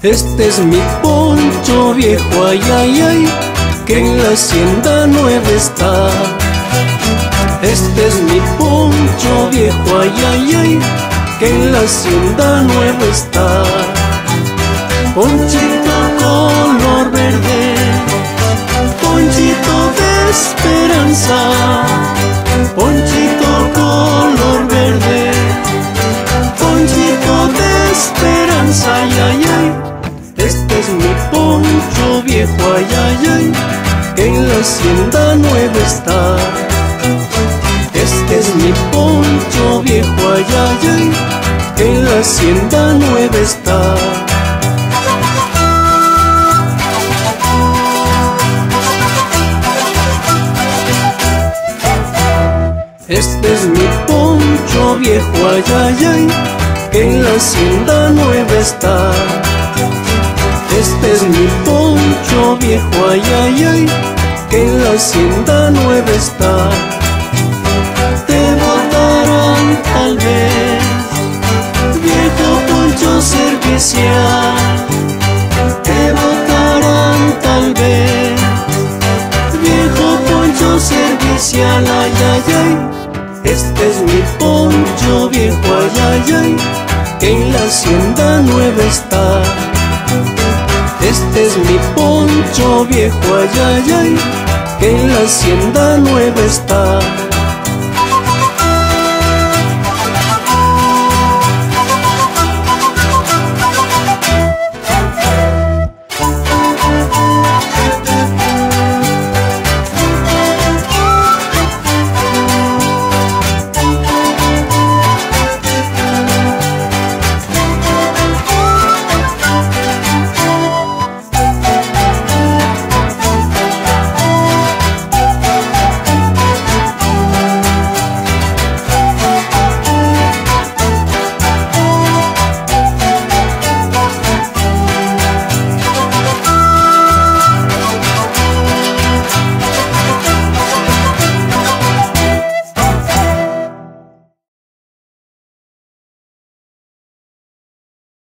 Este es mi Poncho viejo, ay, ay, ay, que en la hacienda nueva está. Este es mi Poncho viejo, ay, ay, ay, que en la hacienda nueva está. Ponchito color verde, ponchito de esperanza, ponchito color verde, ponchito de esperanza, ay, ay, ay. Este es mi Poncho viejo, ay, ay, ay, que en la hacienda nueva está. Este es mi Poncho viejo, ay, ay, ay, que en la hacienda nueva está. Este es mi Poncho viejo, ay, ay, ay, que en la hacienda nueva está. Este es mi Poncho viejo, ay, ay, ay, que en la hacienda nueva está. Te votarán tal vez, viejo Poncho servicial. Te votarán tal vez, viejo Poncho servicial, ay, ay, ay. Este es mi Poncho viejo, ay, ay, ay, que en la hacienda nueva está. Este es mi Poncho viejo, ay, ay, ay, que en la hacienda nueva está.